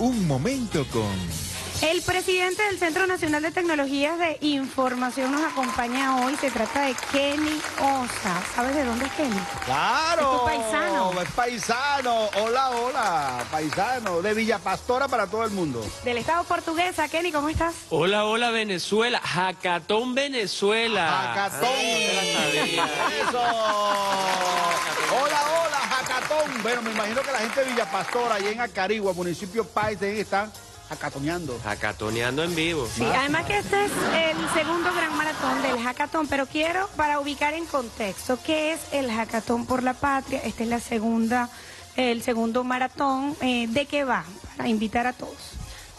Un momento con... El presidente del Centro Nacional de Tecnologías de Información nos acompaña hoy. Se trata de Kenny Ossa. ¿Sabes de dónde es Kenny? ¡Claro! Es tu paisano. Es paisano. Hola, hola. Paisano. De Villa Pastora para todo el mundo. Del estado Portuguesa. Kenny, ¿cómo estás? Hola, hola, Venezuela. Hackatón, Venezuela. Hackatón. Sí. Eso. Hola, hola, Hackatón. Bueno, me imagino que la gente de Villa Pastora, allá en Acarigua, municipio Paisen, están... hackatoneando. Hackatoneando en vivo. Sí, además que este es el segundo gran maratón del hackathon, pero quiero, para ubicar en contexto, ¿qué es el Hackatón por la Patria? Este es la segunda, el segundo maratón. ¿De qué va? Para invitar a todos.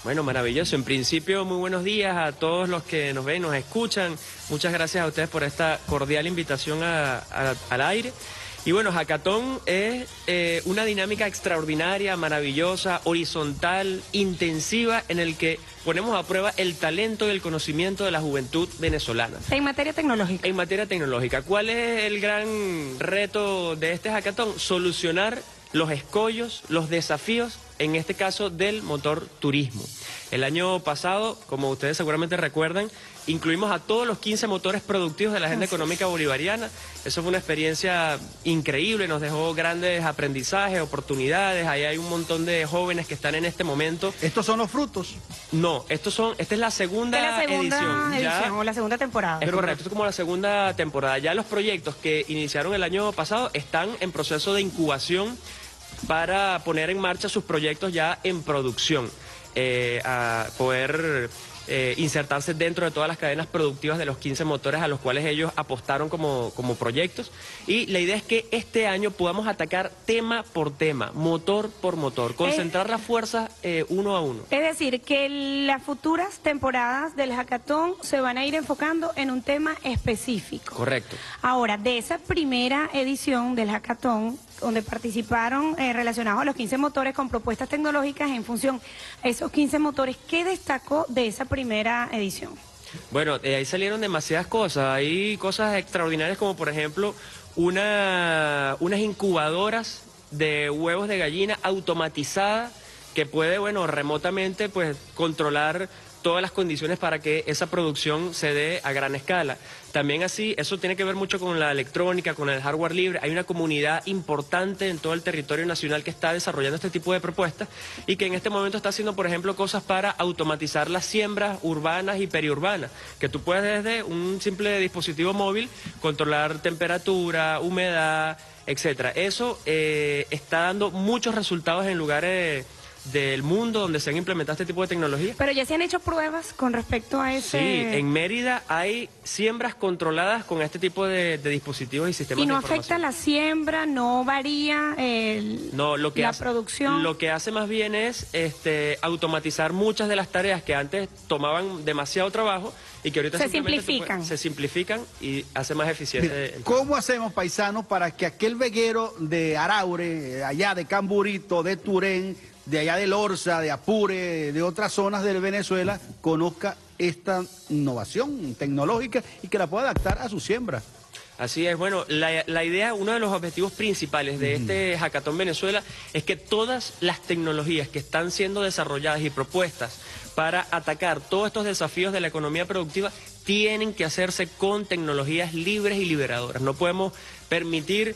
Bueno, maravilloso. En principio, muy buenos días a todos los que nos ven, nos escuchan. Muchas gracias a ustedes por esta cordial invitación al aire. Y bueno, Hackatón es una dinámica extraordinaria, maravillosa, horizontal, intensiva, en el que ponemos a prueba el talento y el conocimiento de la juventud venezolana. En materia tecnológica. En materia tecnológica. ¿Cuál es el gran reto de este Hackatón? Solucionar los escollos, los desafíos, en este caso del motor turismo. El año pasado, como ustedes seguramente recuerdan, incluimos a todos los 15 motores productivos de la agenda económica bolivariana. Eso fue una experiencia increíble, nos dejó grandes aprendizajes, oportunidades. Ahí hay un montón de jóvenes que están en este momento. ¿Estos son los frutos? No, esta es la segunda edición, o la segunda temporada. Es correcto, es como la segunda temporada. Ya los proyectos que iniciaron el año pasado están en proceso de incubación para poner en marcha sus proyectos ya en producción, a poder insertarse dentro de todas las cadenas productivas de los 15 motores a los cuales ellos apostaron como proyectos. Y la idea es que este año podamos atacar tema por tema, motor por motor, concentrar las fuerzas uno a uno. Es decir, que las futuras temporadas del Hackatón se van a ir enfocando en un tema específico. Correcto. Ahora, de esa primera edición del Hackatón, donde participaron relacionados a los 15 motores con propuestas tecnológicas en función a esos 15 motores, ¿qué destacó de esa primera edición? Bueno, de ahí salieron demasiadas cosas. Hay cosas extraordinarias como, por ejemplo, unas incubadoras de huevos de gallina automatizadas que puede, bueno, remotamente pues controlar todas las condiciones para que esa producción se dé a gran escala. También así, eso tiene que ver mucho con la electrónica, con el hardware libre. Hay una comunidad importante en todo el territorio nacional que está desarrollando este tipo de propuestas y que en este momento está haciendo, por ejemplo, cosas para automatizar las siembras urbanas y periurbanas, que tú puedes desde un simple dispositivo móvil controlar temperatura, humedad, etcétera. Eso está dando muchos resultados en lugares del mundo donde se han implementado este tipo de tecnología. Pero ya se han hecho pruebas con respecto a ese... Sí, en Mérida hay siembras controladas con este tipo de dispositivos y sistemas de información. ¿Y no afecta la siembra? ¿No varía la producción? Lo que hace más bien es automatizar muchas de las tareas que antes tomaban demasiado trabajo y que ahorita se simplifican. Se simplifican y hace más eficiente. ¿Cómo hacemos, paisanos, para que aquel veguero de Araure, allá de Camburito, de Turén, de allá del Orza, de Apure, de otras zonas de Venezuela, conozca esta innovación tecnológica y que la pueda adaptar a su siembra? Así es. Bueno, la idea, uno de los objetivos principales de este Hackatón Venezuela es que todas las tecnologías que están siendo desarrolladas y propuestas para atacar todos estos desafíos de la economía productiva tienen que hacerse con tecnologías libres y liberadoras. No podemos permitir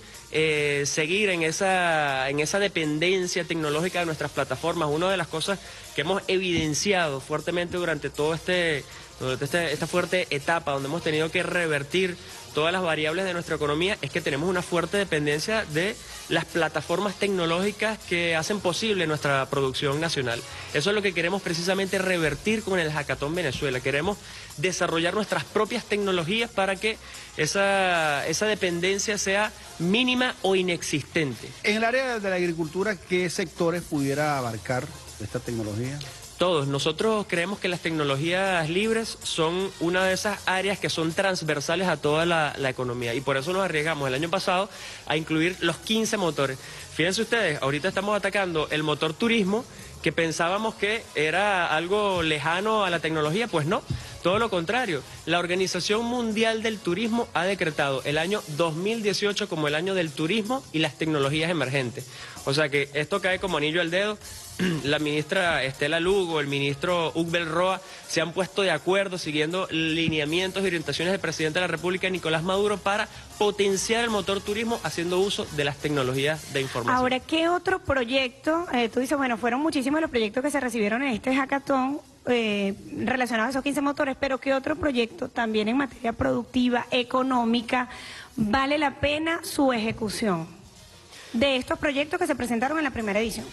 seguir en esa dependencia tecnológica de nuestras plataformas. Una de las cosas que hemos evidenciado fuertemente durante todo esta fuerte etapa donde hemos tenido que revertir todas las variables de nuestra economía es que tenemos una fuerte dependencia de las plataformas tecnológicas que hacen posible nuestra producción nacional. Eso es lo que queremos precisamente revertir con el Hackatón Venezuela. Queremos desarrollar nuestras propias tecnologías para que esa dependencia sea mínima o inexistente. En el área de la agricultura, ¿qué sectores pudiera abarcar esta tecnología? Todos. Nosotros creemos que las tecnologías libres son una de esas áreas que son transversales a toda la economía y por eso nos arriesgamos el año pasado a incluir los 15 motores. Fíjense ustedes, ahorita estamos atacando el motor turismo, que pensábamos que era algo lejano a la tecnología, pues no. Todo lo contrario, la Organización Mundial del Turismo ha decretado el año 2018 como el año del turismo y las tecnologías emergentes. O sea que esto cae como anillo al dedo. la ministra Estela Lugo, el ministro Ugbel Roa, se han puesto de acuerdo siguiendo lineamientos y orientaciones del presidente de la República, Nicolás Maduro, para potenciar el motor turismo haciendo uso de las tecnologías de información. Ahora, ¿qué otro proyecto? Tú dices, bueno, fueron muchísimos los proyectos que se recibieron en este hackathon relacionados a esos 15 motores, pero ¿qué otro proyecto también en materia productiva, económica, vale la pena su ejecución de estos proyectos que se presentaron en la primera edición?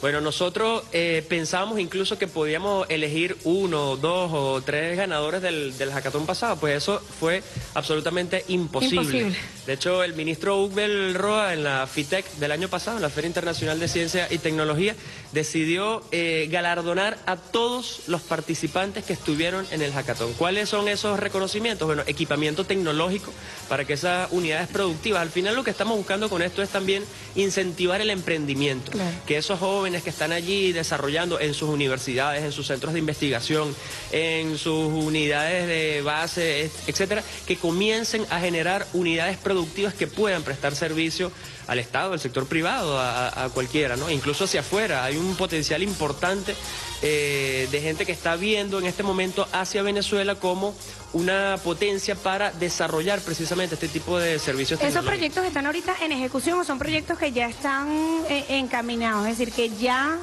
Bueno, nosotros pensábamos incluso que podíamos elegir uno, dos o tres ganadores del hackathon pasado, pues eso fue absolutamente imposible. De hecho, el ministro Ugbel Roa en la FITEC del año pasado, en la Feria Internacional de Ciencia y Tecnología, decidió galardonar a todos los participantes que estuvieron en el hackathon. ¿Cuáles son esos reconocimientos? Bueno, equipamiento tecnológico para que esas unidades productivas, al final lo que estamos buscando con esto es también incentivar el emprendimiento, claro, que esos jóvenes que están allí desarrollando en sus universidades, en sus centros de investigación, en sus unidades de base, etcétera, que comiencen a generar unidades productivas que puedan prestar servicio al Estado, al sector privado, a cualquiera, ¿no? Incluso hacia afuera hay un potencial importante de gente que está viendo en este momento hacia Venezuela como una potencia para desarrollar precisamente este tipo de servicios. ¿Esos proyectos están ahorita en ejecución o son proyectos que ya están encaminados, es decir, que ya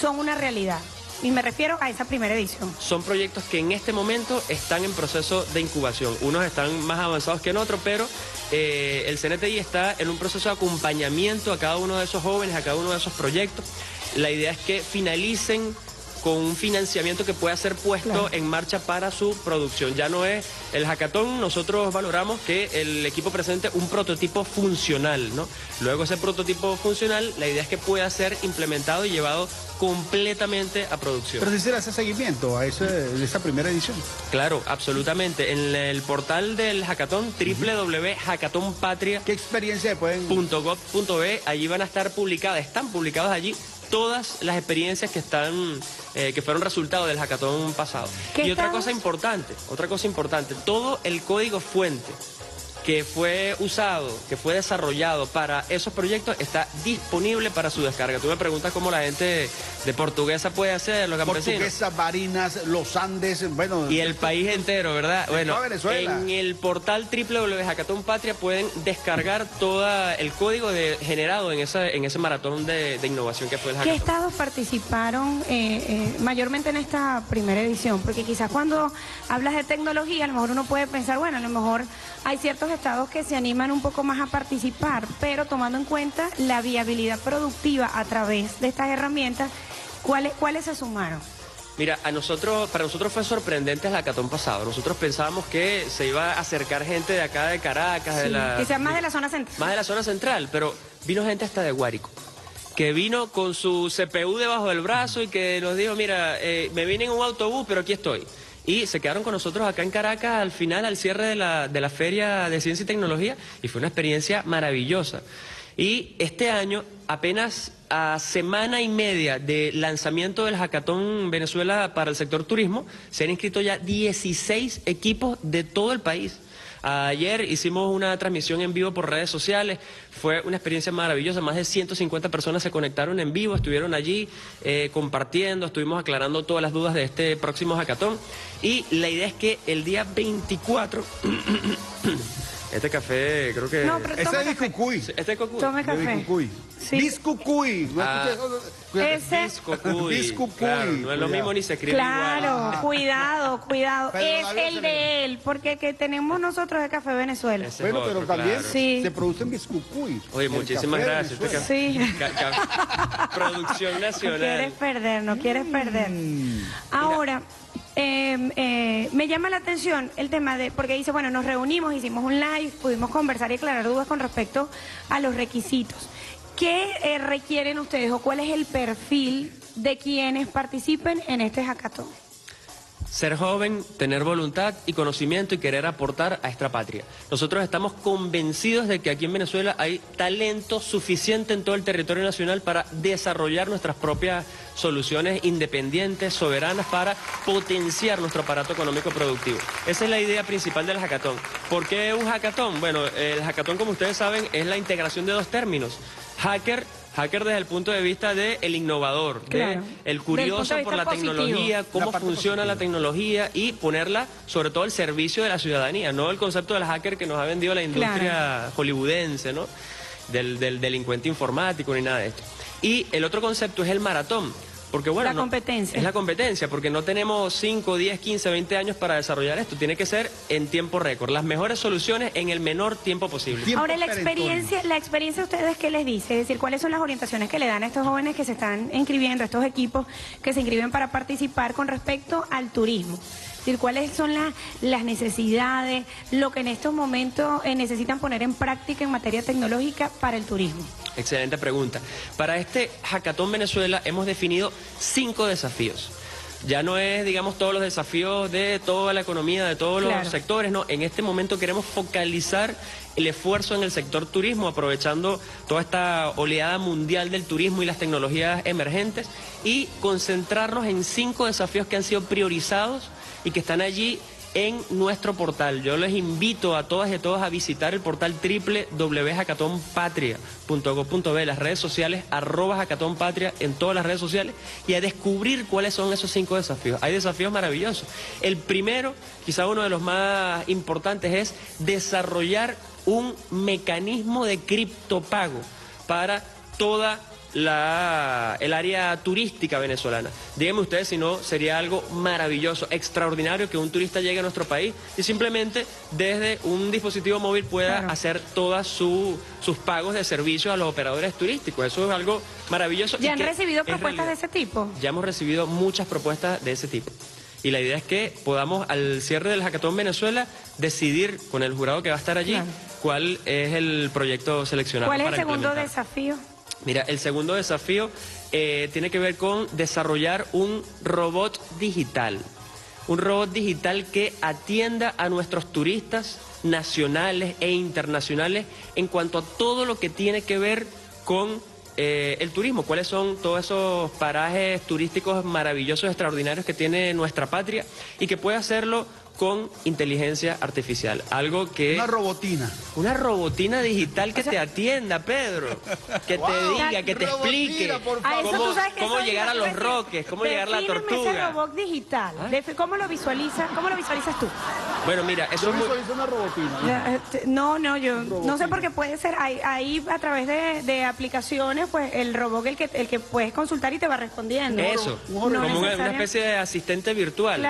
son una realidad? Y me refiero a esa primera edición. Son proyectos que en este momento están en proceso de incubación. Unos están más avanzados que en otros, pero el CNTI está en un proceso de acompañamiento a cada uno de esos jóvenes, a cada uno de esos proyectos. La idea es que finalicen con un financiamiento que pueda ser puesto, claro, en marcha para su producción. Ya no es el hackathon, nosotros valoramos que el equipo presente un prototipo funcional, ¿no? Luego ese prototipo funcional, la idea es que pueda ser implementado y llevado completamente a producción. Pero si se le hace seguimiento a esa primera edición. Claro, absolutamente. En el portal del hackathon, www.hackathonpatria.gov.be, ¿qué experiencia pueden...? Allí van a estar publicadas, están publicadas allí todas las experiencias que están que fueron resultado del hackathon pasado. Y otra cosa importante, todo el código fuente que fue usado, que fue desarrollado para esos proyectos, está disponible para su descarga. Tú me preguntas cómo la gente de Portuguesa puede hacer, los campesinos. Portuguesa, Barinas, Los Andes, bueno... Y el país entero, ¿verdad? Bueno, en el portal www.hackathonpatria pueden descargar todo el código generado en ese maratón de innovación que fue el hackathon. ¿Qué estados participaron mayormente en esta primera edición? Porque quizás cuando hablas de tecnología, a lo mejor uno puede pensar, bueno, a lo mejor hay ciertos estados que se animan un poco más a participar, pero tomando en cuenta la viabilidad productiva a través de estas herramientas, ¿cuáles se sumaron? Mira, para nosotros fue sorprendente el hackathon pasado. Nosotros pensábamos que se iba a acercar gente de acá de Caracas, sí, que sea más de la zona central. Más de la zona central, pero vino gente hasta de Huarico, que vino con su CPU debajo del brazo y que nos dijo, mira, me vine en un autobús, pero aquí estoy. Y se quedaron con nosotros acá en Caracas al final, al cierre de la Feria de Ciencia y Tecnología, y fue una experiencia maravillosa. Y este año, apenas a semana y media de lanzamiento del Hackathon Venezuela para el sector turismo, se han inscrito ya 16 equipos de todo el país. Ayer hicimos una transmisión en vivo por redes sociales, fue una experiencia maravillosa, más de 150 personas se conectaron en vivo, estuvieron allí compartiendo, estuvimos aclarando todas las dudas de este próximo hackathon y la idea es que el día 24... Este café, creo que... No, pero ese es Biscucuy. Este es Cocuy. Tome café. Biscucuy. Sí. Biscucuy. Biscucuy. Claro, no es lo mismo ni se escribe igual. Claro, cuidado. Pero es el de él, porque el que tenemos nosotros es Café Venezuela. Ese bueno, otro, pero también claro, se produce en Biscucuy. Oye, muchísimas gracias. Sí. Producción nacional. No quieres perder. Ahora... me llama la atención el tema de, porque dice, bueno, nos reunimos, hicimos un live, pudimos conversar y aclarar dudas con respecto a los requisitos. ¿Qué requieren ustedes o cuál es el perfil de quienes participen en este hackathon? Ser joven, tener voluntad y conocimiento y querer aportar a esta patria. Nosotros estamos convencidos de que aquí en Venezuela hay talento suficiente en todo el territorio nacional para desarrollar nuestras propias soluciones independientes, soberanas, para potenciar nuestro aparato económico productivo. Esa es la idea principal del hackathon. ¿Por qué un hackathon? Bueno, el hackathon, como ustedes saben, es la integración de dos términos. Hacker, Hacker desde el punto de vista del innovador, claro, del curioso por la tecnología, cómo funciona la tecnología y ponerla sobre todo al servicio de la ciudadanía, no el concepto del hacker que nos ha vendido la industria hollywoodense, ¿no? Del delincuente informático ni nada de esto. Y el otro concepto es el maratón. Porque, bueno, es la competencia, porque no tenemos 5, 10, 15, 20 años para desarrollar esto. Tiene que ser en tiempo récord. Las mejores soluciones en el menor tiempo posible. Ahora, la experiencia, ¿ustedes qué les dice? Es decir, ¿cuáles son las orientaciones que le dan a estos jóvenes que se están inscribiendo, a estos equipos que se inscriben para participar con respecto al turismo? Es decir, ¿cuáles son las necesidades, lo que en estos momentos necesitan poner en práctica en materia tecnológica para el turismo? Excelente pregunta. Para este Hackatón Venezuela hemos definido 5 desafíos. Ya no es, digamos, todos los desafíos de toda la economía, de todos los sectores, no. En este momento queremos focalizar el esfuerzo en el sector turismo, aprovechando toda esta oleada mundial del turismo y las tecnologías emergentes, y concentrarnos en 5 desafíos que han sido priorizados y que están allí en nuestro portal. Yo les invito a todas y a todos a visitar el portal www.hackatonpatria.gov.be, las redes sociales, @hackatonpatria en todas las redes sociales, y a descubrir cuáles son esos 5 desafíos. Hay desafíos maravillosos. El primero, quizá uno de los más importantes, es desarrollar un mecanismo de criptopago para toda el área turística venezolana. Díganme ustedes si no sería algo maravilloso, extraordinario, que un turista llegue a nuestro país y simplemente desde un dispositivo móvil pueda hacer todos sus pagos de servicios a los operadores turísticos. Eso es algo maravilloso. ¿Ya han recibido propuestas de ese tipo? Ya hemos recibido muchas propuestas de ese tipo. Y la idea es que podamos, al cierre del Hackatón Venezuela, decidir con el jurado que va a estar allí cuál es el proyecto seleccionado. ¿Cuál es el segundo desafío? Mira, el segundo desafío tiene que ver con desarrollar un robot digital. Un robot digital que atienda a nuestros turistas nacionales e internacionales en cuanto a todo lo que tiene que ver con el turismo. ¿Cuáles son todos esos parajes turísticos maravillosos, extraordinarios que tiene nuestra patria? Y que puede hacerlo con inteligencia artificial, algo que... Una robotina digital que te atienda, Pedro, que te diga, que te explique cómo llegar a los roques, cómo llegar a la tortuga. Ese robot digital, ¿cómo lo visualizas tú? Bueno, mira, eso es muy... una robotina. No, yo no sé, porque puede ser, ahí a través de aplicaciones, pues el robot el que puedes consultar y te va respondiendo. Eso, como una especie de asistente virtual,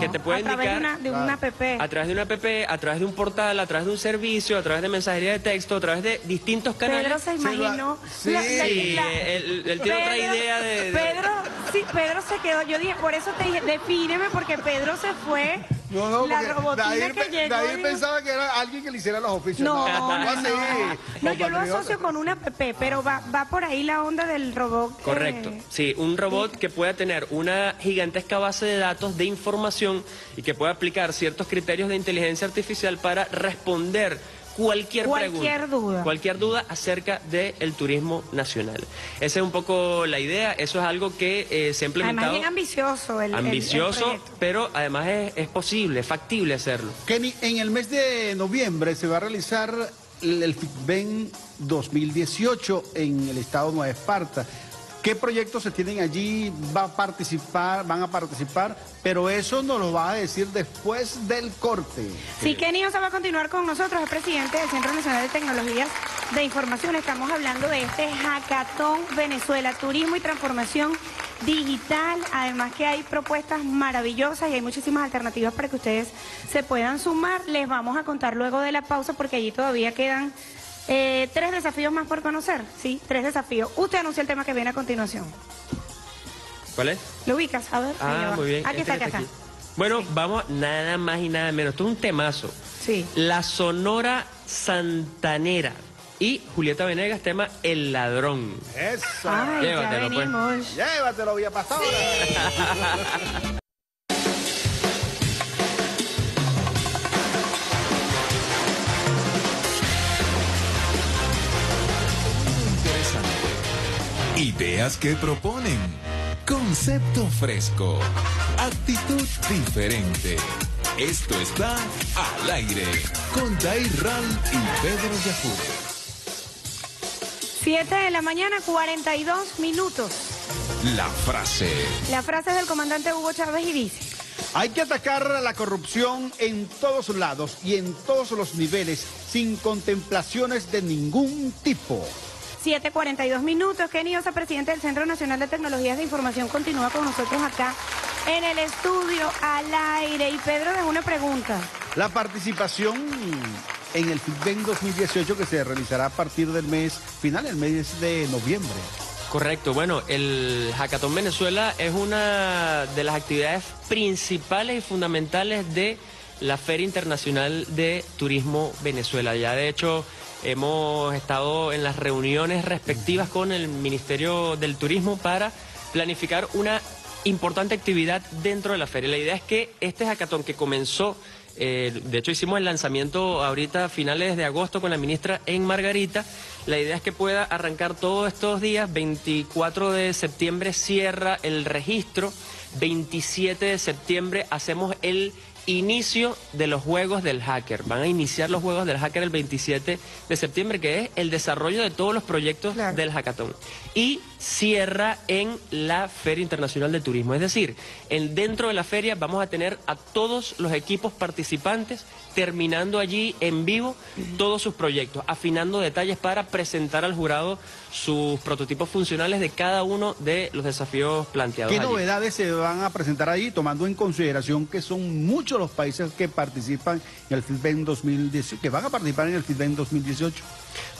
que te puede indicar... una app. A través de una app, a través de un portal, a través de un servicio, a través de mensajería de texto, a través de distintos canales. Pedro se imaginó. Él tiene otra idea de... Pedro se quedó. Yo dije, por eso te dije, defíneme, porque Pedro se fue. No, la robotina Dahir pensaba que era alguien que le hiciera los oficios. No, yo lo asocio con una app, pero va por ahí la onda del robot. Correcto, sí, un robot que pueda tener una gigantesca base de datos, de información, y que pueda aplicar ciertos criterios de inteligencia artificial para responder cualquier duda acerca del turismo nacional. Esa es un poco la idea. Eso es algo que se ha implementado. Además es ambicioso el proyecto, pero además es posible, es factible hacerlo. Kenny, en el mes de noviembre se va a realizar el FITVEN 2018 en el estado de Nueva Esparta. ¿Qué proyectos se tienen allí? ¿Van a participar? Pero eso nos lo va a decir después del corte. Sí, Kenny Ossa va a continuar con nosotros, es presidente del Centro Nacional de Tecnologías de Información. Estamos hablando de este Hackatón Venezuela, turismo y transformación digital. Además que hay propuestas maravillosas y hay muchísimas alternativas para que ustedes se puedan sumar. Les vamos a contar luego de la pausa, porque allí todavía quedan... 3 desafíos más por conocer, sí, 3 desafíos. Usted anuncia el tema que viene a continuación. ¿Cuál es? Lo ubicas, a ver. Muy bien. Aquí está, acá. Bueno, vamos nada más y nada menos. Esto es un temazo. Sí. La Sonora Santanera y Julieta Venegas, tema El Ladrón. Eso. Ay, llévatelo, ya venimos. Pues. Llévatelo, Villa Pastora. Sí. Ideas que proponen, concepto fresco, actitud diferente. Esto está Al Aire, con Dahir Ral y Pedro Yajure. 7 de la mañana, 42 minutos. La frase. La frase es del comandante Hugo Chávez y dice: hay que atacar la corrupción en todos lados y en todos los niveles, sin contemplaciones de ningún tipo. 7:42 minutos. Kenny Ossa, presidente del Centro Nacional de Tecnologías de Información, continúa con nosotros acá en el estudio Al Aire. Y Pedro, dejó una pregunta. La participación en el FITVEN 2018 que se realizará a partir del mes de noviembre. Correcto, bueno, el Hackatón Venezuela es una de las actividades principales y fundamentales de la Feria Internacional de Turismo Venezuela. Ya de hecho hemos estado en las reuniones respectivas con el Ministerio del Turismo para planificar una importante actividad dentro de la feria. La idea es que este Hackatón que comenzó, de hecho hicimos el lanzamiento ahorita a finales de agosto con la ministra en Margarita. La idea es que pueda arrancar todos estos días. 24 de septiembre cierra el registro, 27 de septiembre hacemos el inicio de los Juegos del Hacker. Van a iniciar los Juegos del Hacker el 27 de septiembre, que es el desarrollo de todos los proyectos del Hackatón. Y cierra en la Feria Internacional de Turismo. Es decir, dentro de la feria vamos a tener a todos los equipos participantes terminando allí en vivo todos sus proyectos, afinando detalles para presentar al jurado sus prototipos funcionales de cada uno de los desafíos planteados. ¿Qué novedades se van a presentar allí, tomando en consideración que son muchos los países que participan en el FITVEN 2018, que van a participar en el FITVEN 2018?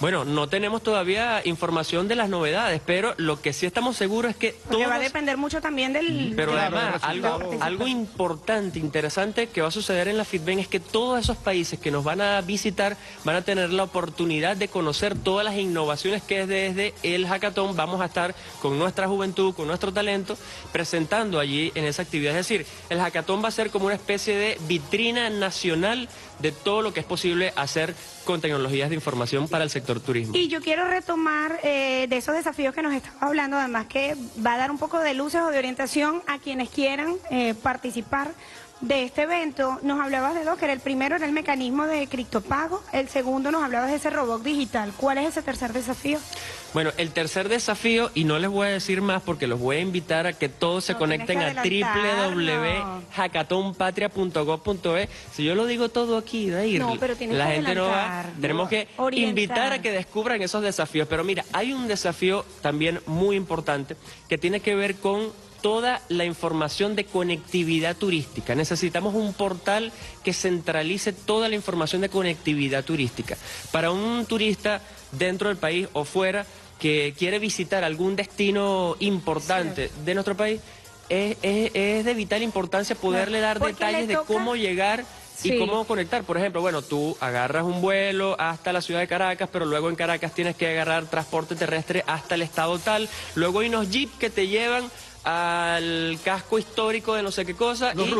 Bueno, no tenemos todavía información de las novedades, pero lo que sí estamos seguros es que todo va a depender mucho también del... Pero claro, además, algo importante, interesante que va a suceder en la FITVEN es que todos esos países que nos van a visitar van a tener la oportunidad de conocer todas las innovaciones que desde el Hackatón vamos a estar con nuestra juventud, con nuestro talento, presentando allí en esa actividad. Es decir, el Hackatón va a ser como una especie de vitrina nacional de todo lo que es posible hacer con tecnologías de información para el sector turismo. Y yo quiero retomar de esos desafíos que nos estaba hablando, además que va a dar un poco de luces o de orientación a quienes quieran participar de este evento. Nos hablabas de dos, que era el primero era el mecanismo de criptopago, el segundo nos hablabas de ese robot digital. ¿Cuál es ese tercer desafío? Bueno, el tercer desafío, y no les voy a decir más porque los voy a invitar a que todos se conecten a www.hackatonpatria.gov.es. Si yo lo digo todo aquí, Dahir, no, pero la gente no va. Tenemos que orientar, invitar a que descubran esos desafíos. Pero mira, hay un desafío también muy importante que tiene que ver con toda la información de conectividad turística. Necesitamos un portal que centralice toda la información de conectividad turística. Para un turista dentro del país o fuera que quiere visitar algún destino importante de nuestro país, es de vital importancia poderle dar detalles de cómo llegar y cómo conectar. Por ejemplo, bueno, tú agarras un vuelo hasta la ciudad de Caracas, pero luego en Caracas tienes que agarrar transporte terrestre hasta el estado tal. Luego hay unos jeeps que te llevan al casco histórico de no sé qué cosa. Unos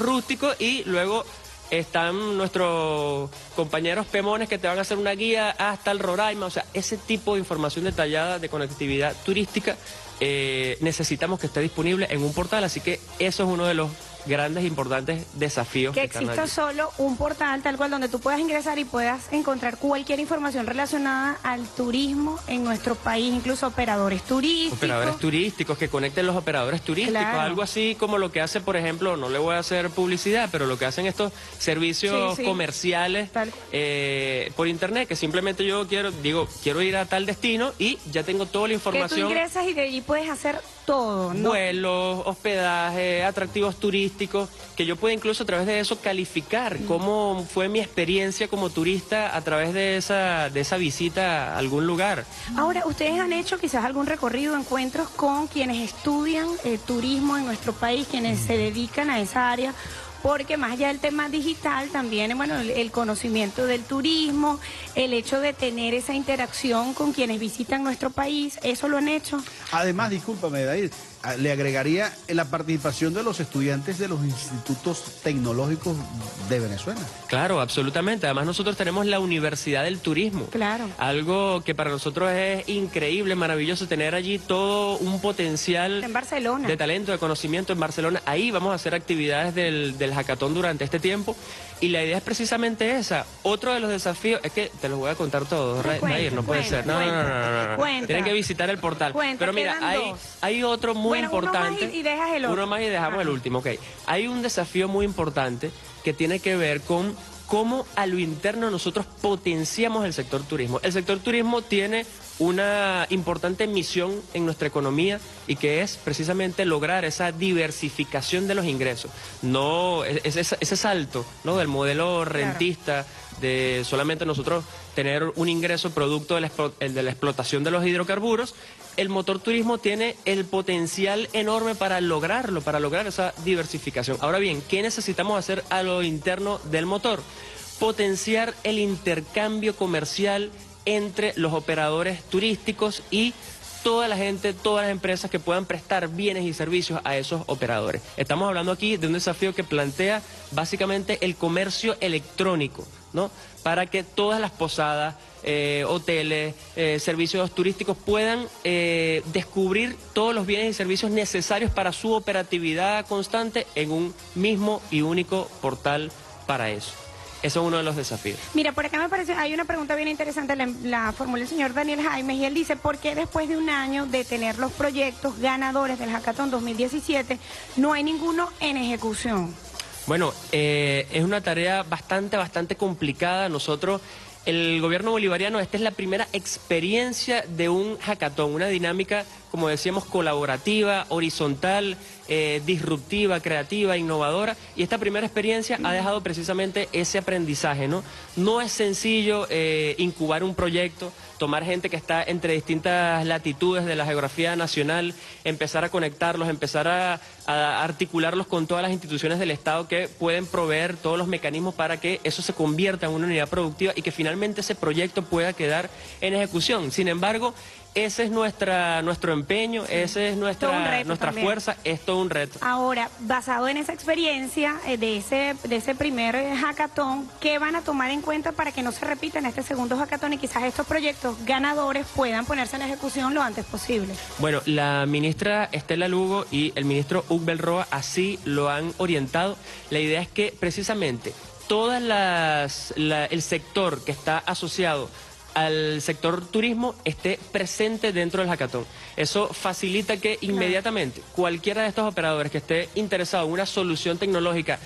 rústicos. Y luego están nuestros compañeros pemones que te van a hacer una guía hasta el Roraima. O sea, ese tipo de información detallada de conectividad turística necesitamos que esté disponible en un portal. Así que eso es uno de los grandes, importantes desafíos. Que exista solo un portal tal cual donde tú puedas ingresar y puedas encontrar cualquier información relacionada al turismo en nuestro país, incluso operadores turísticos. Operadores turísticos, que conecten los operadores turísticos, algo así como lo que hace, por ejemplo, no le voy a hacer publicidad, pero lo que hacen estos servicios comerciales por internet, que simplemente yo quiero ir a tal destino y ya tengo toda la información. Que tú ingresas y de allí puedes hacer todo, ¿no? Vuelos, hospedaje, atractivos turísticos, que yo pueda incluso a través de eso calificar cómo fue mi experiencia como turista a través de esa visita a algún lugar. Ahora, ¿ustedes han hecho quizás algún recorrido, encuentros con quienes estudian turismo en nuestro país, quienes se dedican a esa área? Porque más allá del tema digital, también bueno, el conocimiento del turismo, el hecho de tener esa interacción con quienes visitan nuestro país, ¿eso lo han hecho? Además, discúlpame, Dahir, le agregaría la participación de los estudiantes de los institutos tecnológicos de Venezuela. Claro, absolutamente. Además nosotros tenemos la Universidad del Turismo. Claro. Algo que para nosotros es increíble, maravilloso, tener allí todo un potencial en Barcelona de talento, de conocimiento en Barcelona. Ahí vamos a hacer actividades del Hackatón durante este tiempo. Y la idea es precisamente esa. Otro de los desafíos, es que te los voy a contar todos, Dahir, no puede ser. No. Tienen que visitar el portal. Pero mira, hay otro muy importante. Uno más y dejas el otro. Uno más y dejamos el último, ok. Hay un desafío muy importante que tiene que ver con cómo a lo interno nosotros potenciamos el sector turismo. El sector turismo tiene una importante misión en nuestra economía y que es precisamente lograr esa diversificación de los ingresos. No, ese salto, ¿no?, del modelo rentista, claro, de solamente nosotros tener un ingreso producto de la explotación de los hidrocarburos. El motor turismo tiene el potencial enorme para lograrlo, para lograr esa diversificación. Ahora bien, ¿qué necesitamos hacer a lo interno del motor? Potenciar el intercambio comercial entre los operadores turísticos y toda la gente, todas las empresas que puedan prestar bienes y servicios a esos operadores. Estamos hablando aquí de un desafío que plantea básicamente el comercio electrónico, ¿no?, para que todas las posadas, hoteles, servicios turísticos puedan descubrir todos los bienes y servicios necesarios para su operatividad constante en un mismo y único portal para eso. Eso es uno de los desafíos. Mira, por acá me parece, hay una pregunta bien interesante, la formuló el señor Daniel Jaime, y él dice, ¿por qué después de un año de tener los proyectos ganadores del Hackatón 2017 no hay ninguno en ejecución? Bueno, es una tarea bastante complicada. Nosotros, el gobierno bolivariano, esta es la primera experiencia de un Hackatón, una dinámica, como decíamos, colaborativa, horizontal, disruptiva, creativa, innovadora, y esta primera experiencia ha dejado precisamente ese aprendizaje, ¿no? No es sencillo incubar un proyecto, tomar gente que está entre distintas latitudes de la geografía nacional, empezar a conectarlos, empezar a articularlos con todas las instituciones del Estado que pueden proveer todos los mecanismos para que eso se convierta en una unidad productiva y que finalmente ese proyecto pueda quedar en ejecución. Sin embargo, ese es nuestro empeño, sí, ese es nuestra fuerza, es todo un reto. Ahora, basado en esa experiencia de ese primer Hackatón, ¿qué van a tomar en cuenta para que no se repita en este segundo Hackatón y quizás estos proyectos ganadores puedan ponerse en ejecución lo antes posible? Bueno, la ministra Estela Lugo y el ministro Ugbel Roa así lo han orientado. La idea es que precisamente todas el sector que está asociado al sector turismo esté presente dentro del Hackatón. Eso facilita que inmediatamente cualquiera de estos operadores que esté interesado en una solución tecnológica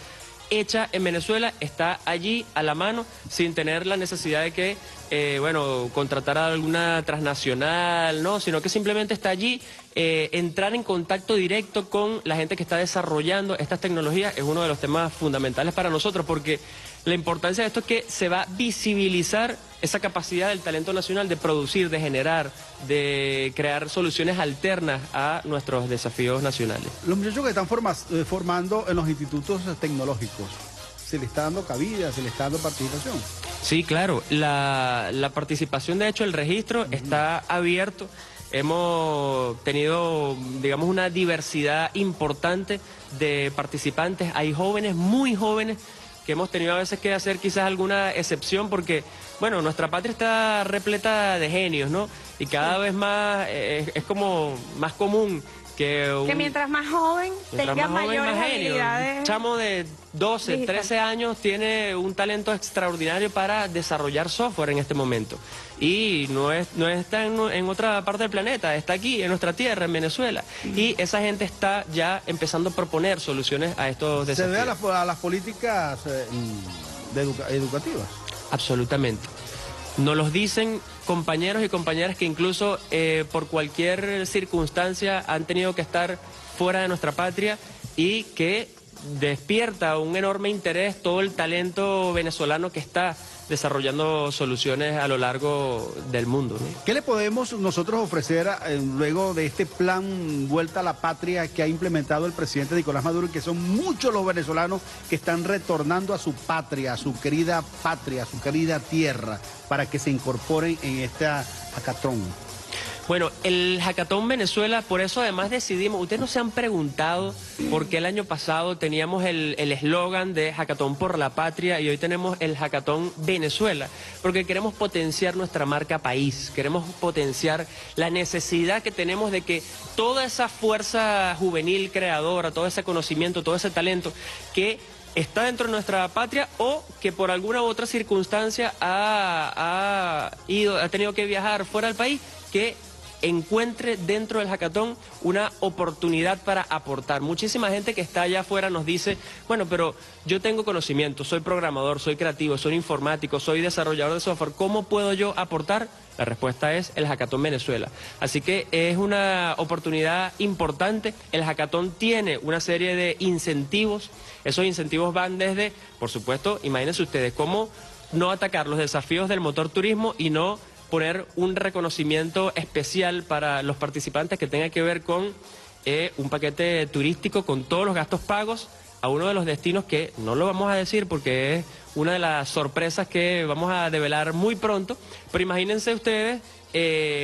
hecha en Venezuela está allí a la mano sin tener la necesidad de que, bueno, contratar a alguna transnacional, ¿no?, sino que simplemente está allí. Entrar en contacto directo con la gente que está desarrollando estas tecnologías es uno de los temas fundamentales para nosotros, porque la importancia de esto es que se va a visibilizar esa capacidad del talento nacional de producir, de generar, de crear soluciones alternas a nuestros desafíos nacionales. Los muchachos que están formando en los institutos tecnológicos, ¿se le está dando cabida, se le está dando participación? Sí, claro. La participación, de hecho, el registro está abierto. Hemos tenido, digamos, una diversidad importante de participantes. Hay jóvenes, muy jóvenes, que hemos tenido a veces que hacer quizás alguna excepción porque, bueno, nuestra patria está repleta de genios, ¿no? Y cada vez más es como más común que que mientras más joven tenga mayores habilidades. Un chamo de 12, digital. 13 años tiene un talento extraordinario para desarrollar software en este momento. Y no está en otra parte del planeta, está aquí, en nuestra tierra, en Venezuela. Y esa gente está ya empezando a proponer soluciones a estos desafíos. ¿Se ve a las políticas educativas? Absolutamente. Nos los dicen compañeros y compañeras que incluso por cualquier circunstancia han tenido que estar fuera de nuestra patria y que despierta un enorme interés todo el talento venezolano que está desarrollando soluciones a lo largo del mundo, ¿no? ¿Qué le podemos nosotros ofrecer luego de este plan Vuelta a la Patria que ha implementado el presidente Nicolás Maduro y que son muchos los venezolanos que están retornando a su patria, a su querida patria, a su querida tierra, para que se incorporen en esta Hackatón? Bueno, el Hackatón Venezuela, por eso además decidimos, ustedes no se han preguntado por qué el año pasado teníamos el eslogan de Hackatón por la Patria y hoy tenemos el Hackatón Venezuela, porque queremos potenciar nuestra marca país, queremos potenciar la necesidad que tenemos de que toda esa fuerza juvenil creadora, todo ese conocimiento, todo ese talento que está dentro de nuestra patria o que por alguna u otra circunstancia ha tenido que viajar fuera del país, que encuentre dentro del Hackatón una oportunidad para aportar. Muchísima gente que está allá afuera nos dice, bueno, pero yo tengo conocimiento, soy programador, soy creativo, soy informático, soy desarrollador de software, ¿cómo puedo yo aportar? La respuesta es el Hackatón Venezuela. Así que es una oportunidad importante. El Hackatón tiene una serie de incentivos. Esos incentivos van desde, por supuesto, imagínense ustedes, cómo no atacar los desafíos del motor turismo y no poner un reconocimiento especial para los participantes que tenga que ver con un paquete turístico con todos los gastos pagos a uno de los destinos que no lo vamos a decir porque es una de las sorpresas que vamos a develar muy pronto, pero imagínense ustedes,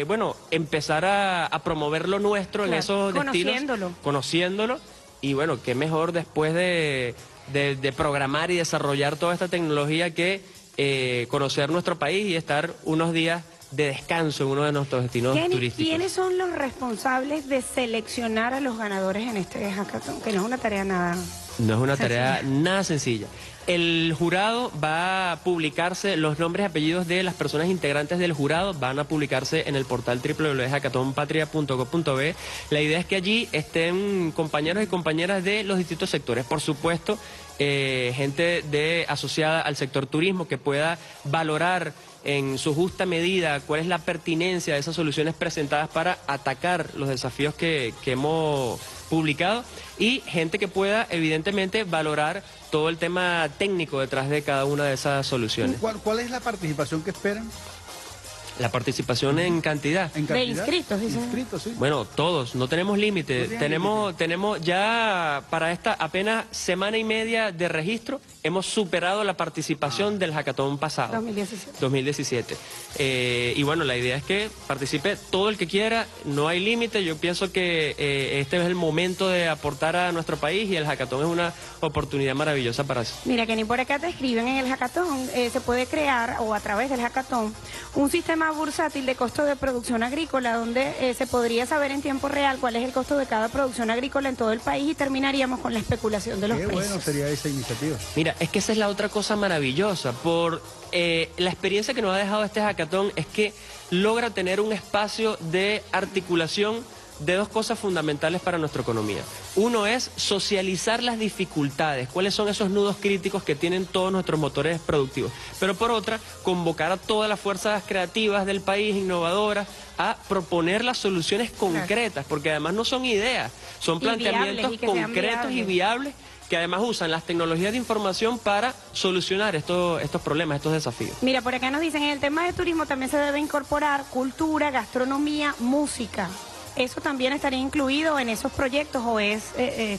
bueno, empezar a promover lo nuestro, claro, en esos destinos, conociéndolo, y bueno, qué mejor después de programar y desarrollar toda esta tecnología que conocer nuestro país y estar unos días de descanso en uno de nuestros destinos turísticos. ¿Quiénes son los responsables de seleccionar a los ganadores en este Hackatón? Que no es una tarea nada sencilla. No es una tarea nada sencilla. El jurado va a publicarse, los nombres y apellidos de las personas integrantes del jurado van a publicarse en el portal www.hackatonpatria.gov.be. La idea es que allí estén compañeros y compañeras de los distintos sectores. Por supuesto, gente asociada al sector turismo que pueda valorar en su justa medida cuál es la pertinencia de esas soluciones presentadas para atacar los desafíos que hemos publicado, y gente que pueda evidentemente valorar todo el tema técnico detrás de cada una de esas soluciones. ¿Cuál es la participación que esperan? La participación en cantidad. ¿En cantidad? De inscritos, dicen. Inscritos, sí. Bueno, todos, no tenemos límite. No tenemos ya para esta apenas semana y media de registro, hemos superado la participación del Hackatón pasado. 2017. 2017. Y bueno, la idea es que participe todo el que quiera, no hay límite. Yo pienso que este es el momento de aportar a nuestro país y el Hackatón es una oportunidad maravillosa para eso. Mira, que ni por acá te escriben, en el Hackatón se puede crear, o a través del Hackatón, un sistema bursátil de costo de producción agrícola, donde se podría saber en tiempo real cuál es el costo de cada producción agrícola en todo el país y terminaríamos con la especulación de los precios. Qué bueno sería esa iniciativa. Mira, es que esa es la otra cosa maravillosa. Por la experiencia que nos ha dejado este Hackatón es que logra tener un espacio de articulación de dos cosas fundamentales para nuestra economía. Uno es socializar las dificultades, cuáles son esos nudos críticos que tienen todos nuestros motores productivos. Pero por otra, convocar a todas las fuerzas creativas del país, innovadoras, a proponer las soluciones concretas, porque además no son ideas, son planteamientos concretos y viables, que además usan las tecnologías de información para solucionar estos problemas, estos desafíos. Mira, por acá nos dicen, en el tema de turismo también se debe incorporar cultura, gastronomía, música. ¿Eso también estaría incluido en esos proyectos o es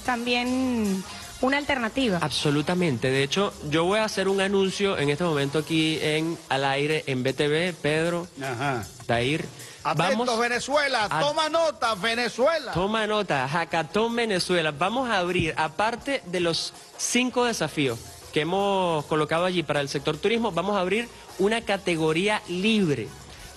también una alternativa? Absolutamente. De hecho, yo voy a hacer un anuncio en este momento aquí en Al Aire, en BTV, Pedro, Dahir. Atentos, Venezuela, toma nota, Venezuela. Toma nota, Hackatón Venezuela. Vamos a abrir, aparte de los 5 desafíos que hemos colocado allí para el sector turismo, vamos a abrir una categoría libre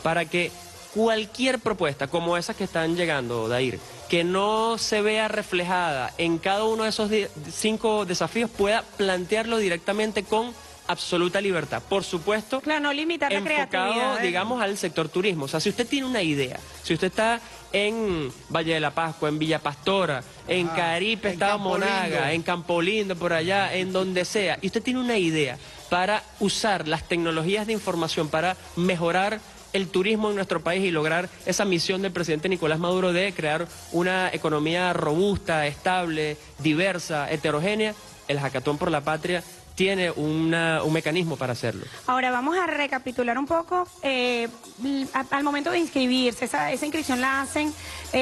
para que cualquier propuesta, como esas que están llegando, Dahir, que no se vea reflejada en cada uno de esos 5 desafíos, pueda plantearlo directamente con absoluta libertad. Por supuesto, claro, no limitar la creatividad, digamos, al sector turismo. O sea, si usted tiene una idea, si usted está en Valle de la Pascua, en Villa Pastora, en Caripe, Estado Monaga, en Campolindo, por allá, en donde sea, y usted tiene una idea para usar las tecnologías de información para mejorar el turismo en nuestro país y lograr esa misión del presidente Nicolás Maduro de crear una economía robusta, estable, diversa, heterogénea, el Hackatón por la Patria tiene un mecanismo para hacerlo. Ahora vamos a recapitular un poco, al momento de inscribirse, esa inscripción la hacen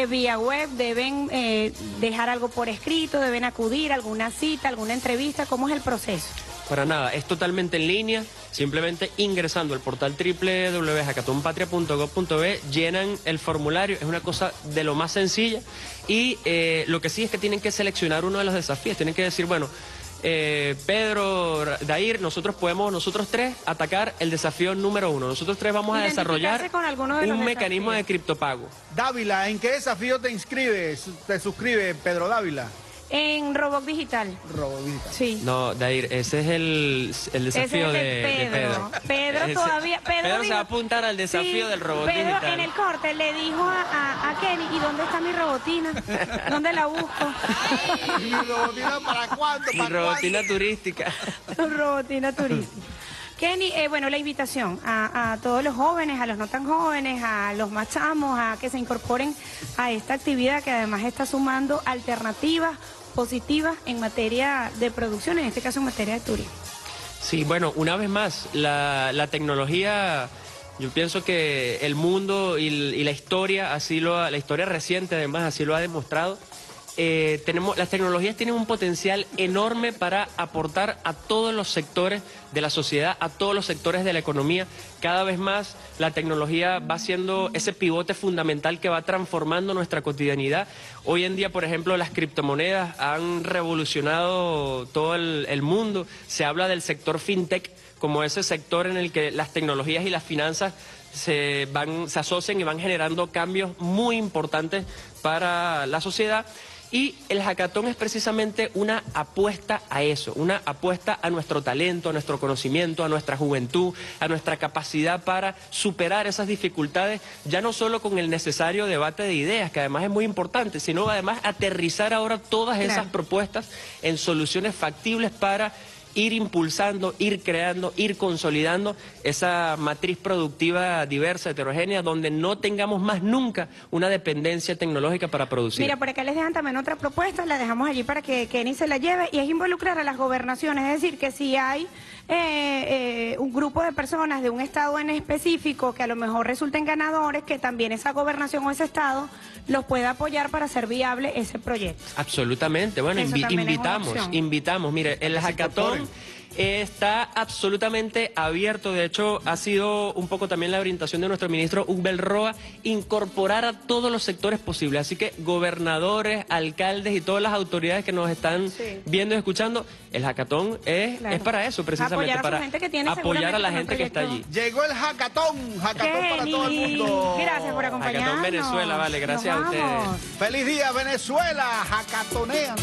vía web, deben dejar algo por escrito, deben acudir a alguna cita, alguna entrevista, ¿cómo es el proceso? para nada. Es totalmente en línea, simplemente ingresando al portal www.hackatonpatria.gov.be, llenan el formulario, es una cosa de lo más sencilla. Y lo que sí es que tienen que seleccionar uno de los desafíos, tienen que decir, bueno, Pedro, Dahir, nosotros tres atacar el desafío número 1. Nosotros tres vamos a desarrollar un mecanismo de criptopago. Dávila, ¿en qué desafío te inscribes? ¿Te suscribes, Pedro Dávila? En Robot Digital. Robot Digital. Sí. No, Dahir, ese es el desafío de Pedro. Pedro se va a apuntar al desafío del Robot Digital. Pedro en el corte le dijo a Kenny, ¿y dónde está mi robotina? ¿Dónde la busco? ¿Mi robotina para cuándo? Mi robotina turística. Tu robotina turística. Kenny, bueno, la invitación a todos los jóvenes, a los no tan jóvenes, a los más chamos, a que se incorporen a esta actividad que además está sumando alternativas positivas en materia de producción, en este caso en materia de turismo. Sí, bueno, una vez más, la tecnología, yo pienso que el mundo y la historia, la historia reciente además así lo ha demostrado. Las tecnologías tienen un potencial enorme para aportar a todos los sectores de la sociedad, a todos los sectores de la economía. Cada vez más la tecnología va siendo ese pivote fundamental que va transformando nuestra cotidianidad. Hoy en día, por ejemplo, las criptomonedas han revolucionado todo el mundo. Se habla del sector fintech como ese sector en el que las tecnologías y las finanzas se asocian y van generando cambios muy importantes para la sociedad. Y el hackathon es precisamente una apuesta a eso, una apuesta a nuestro talento, a nuestro conocimiento, a nuestra juventud, a nuestra capacidad para superar esas dificultades, ya no solo con el necesario debate de ideas, que además es muy importante, sino además aterrizar ahora todas esas propuestas en soluciones factibles para ir impulsando, ir creando, ir consolidando esa matriz productiva diversa, heterogénea, donde no tengamos más nunca una dependencia tecnológica para producir. Mira, por acá les dejan también otra propuesta, la dejamos allí para que Kenny se la lleve, y es involucrar a las gobernaciones, es decir, que si hay un grupo de personas de un estado en específico que a lo mejor resulten ganadores, que también esa gobernación o ese estado los pueda apoyar para hacer viable ese proyecto. Absolutamente, bueno, invitamos, mire, el hackathon está absolutamente abierto. De hecho, ha sido un poco también la orientación de nuestro ministro Ugbel Roa, incorporar a todos los sectores posibles. Así que gobernadores, alcaldes y todas las autoridades que nos están viendo y escuchando, el hackathon es para eso, precisamente, apoyar a la gente que está allí. Llegó el hackathon para todo el mundo. Gracias por acompañarnos. Hackathon Venezuela, vale, gracias a ustedes. ¡Feliz día, Venezuela! Hackatonean.